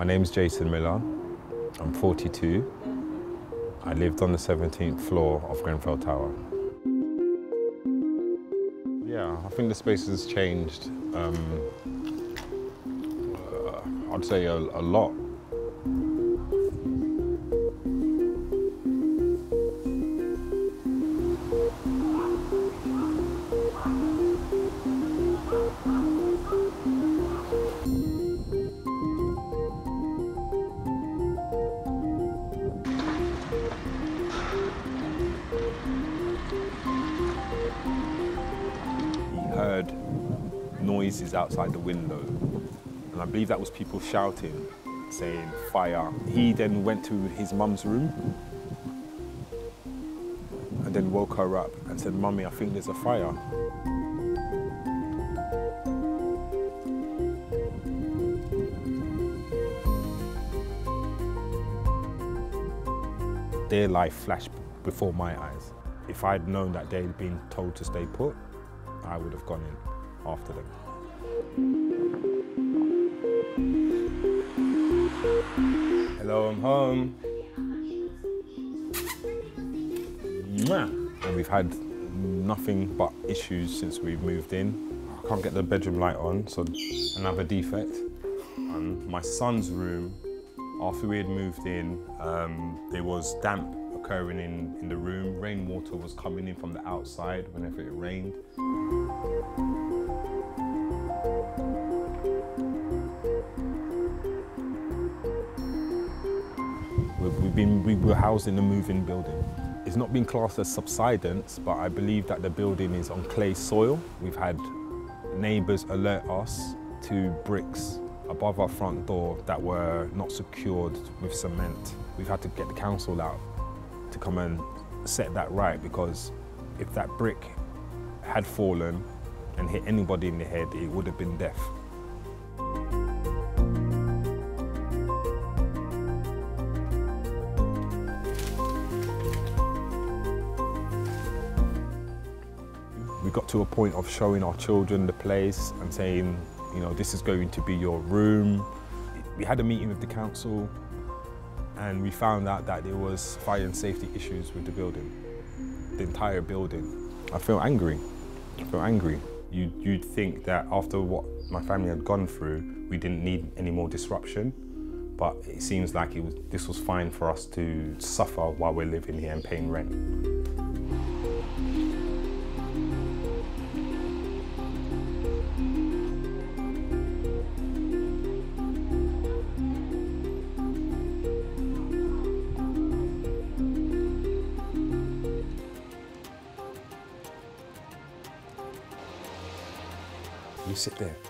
My name's Jason Miller. I'm 42. I lived on the 17th floor of Grenfell Tower. Yeah, I think the space has changed, I'd say a lot. Heard noises outside the window, and I believe that was people shouting, saying fire. He then went to his mum's room and then woke her up and said, "Mummy, I think there's a fire." Their life flashed before my eyes. If I'd known that they'd been told to stay put, I would have gone in after them. Hello, I'm home. And we've had nothing but issues since we've moved in. I can't get the bedroom light on, so another defect. And my son's room, after we had moved in, there was damp occurring in the room. Rainwater was coming in from the outside whenever it rained. We were housed in a moving building. It's not been classed as subsidence, but I believe that the building is on clay soil. We've had neighbours alert us to bricks above our front door that were not secured with cement. We've had to get the council out to come and set that right, because if that brick had fallen and hit anybody in the head, it would have been death. We got to a point of showing our children the place and saying, you know, this is going to be your room. We had a meeting with the council, and we found out that there was fire and safety issues with the building, the entire building. I feel angry. You'd think that after what my family had gone through, we didn't need any more disruption, but it seems like this was fine for us to suffer while we're living here and paying rent. You sit there.